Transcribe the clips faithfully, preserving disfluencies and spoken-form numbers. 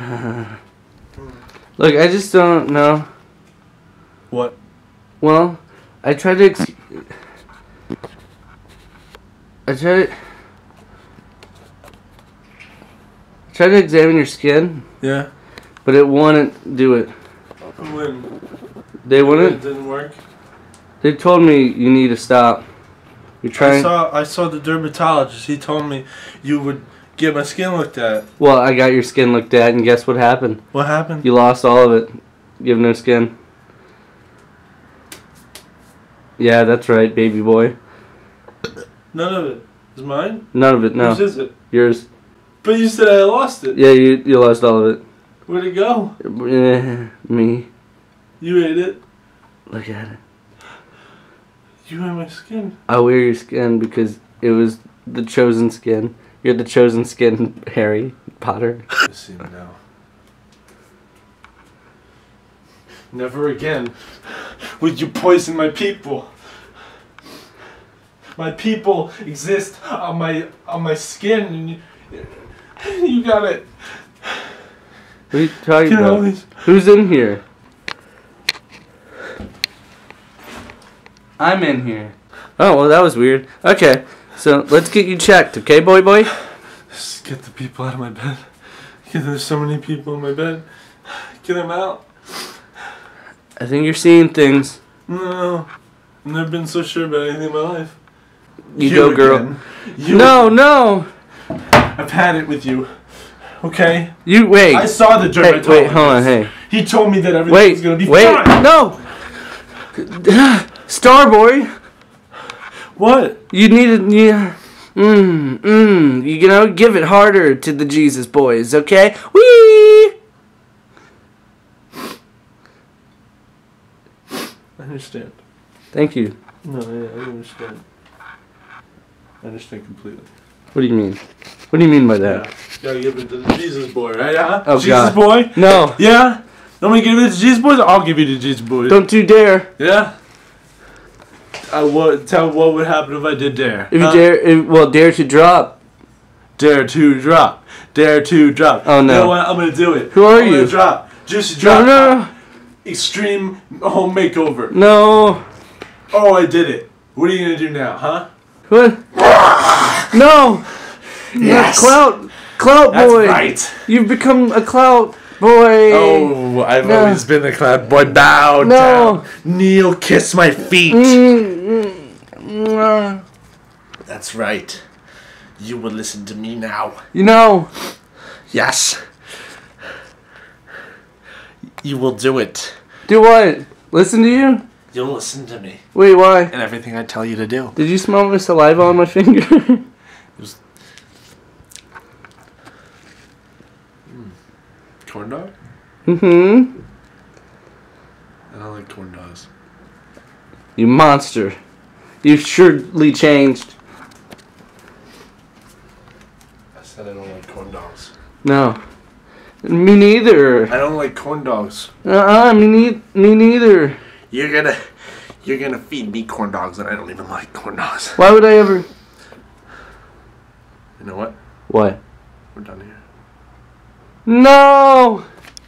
Look, I just don't know. What? Well, I tried to. Ex I tried to. I tried to examine your skin. Yeah. But it wouldn't do it. It wouldn't. They wouldn't? It didn't work. They told me you need to stop. You're trying. I saw. I saw the dermatologist. He told me you would get my skin looked at. Well, I got your skin looked at, and guess what happened? What happened? You lost all of it. You have no skin. Yeah, that's right, baby boy. None of it is mine? None of it, no. Whose is it? Yours. But you said I lost it. Yeah, you you lost all of it. Where'd it go? Me. You ate it. Look at it. You ate my skin. I wear your skin because it was the chosen skin. You're the chosen skin, Harry Potter. Let's see now. Never again would you poison my people. My people exist on my on my skin. And you, you got it. What are you talking Get about? Who's in here? I'm in here. Oh, well, that was weird. Okay. So, let's get you checked, okay, boy boy? Just get the people out of my bed. There's so many people in my bed. Get them out. I think you're seeing things. No. I've never been so sure about anything in my life. You, you go, girl. You no, again. no! I've had it with you. Okay? You, wait. I saw the dermatologist. Hey, wait, hold on, hey. He told me that everything was going to be wait. fine. Wait, no! Starboy! What? You need to, yeah, mmm, mmm, you know, give it harder to the Jesus boys, okay? Whee! I understand. Thank you. No, yeah, I understand. I understand completely. What do you mean? What do you mean by that? Yeah. Gotta give it to the Jesus boy, right? Huh? Oh, Jesus God. boy? No. Yeah? Don't we give it to the Jesus boys? I'll give you the Jesus boys. Don't you dare. Yeah? I would tell what would happen if I did dare. If huh? you dare, if, well, dare to drop, dare to drop, dare to drop. Oh no! You know what? I'm gonna do it. Who are I'm you? Gonna drop, just drop. No, no. Extreme home makeover. No. Oh, I did it. What are you gonna do now, huh? What? No. Yes. Clout, clout boy. That's right. You've become a clout boy. Oh, I've no. always been a clout boy. Bow no. down, kneel, kiss my feet. Mm. That's right. You will listen to me now. You know. Yes. You will do it. Do what? Listen to you? You'll listen to me. Wait, why? And everything I tell you to do. Did you smell my saliva on my finger? It was... Mm. Corn dog? Mm-hmm. I don't like corn dogs. You monster. You've surely changed. I said I don't like corn dogs. No. Me neither. I don't like corn dogs. Uh-uh, me, ne me neither. You're gonna you're gonna feed me corn dogs and I don't even like corn dogs. Why would I ever? You know what? What? We're done here. No!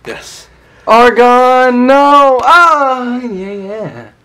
Yes. Argon, no! Ah, yeah, yeah.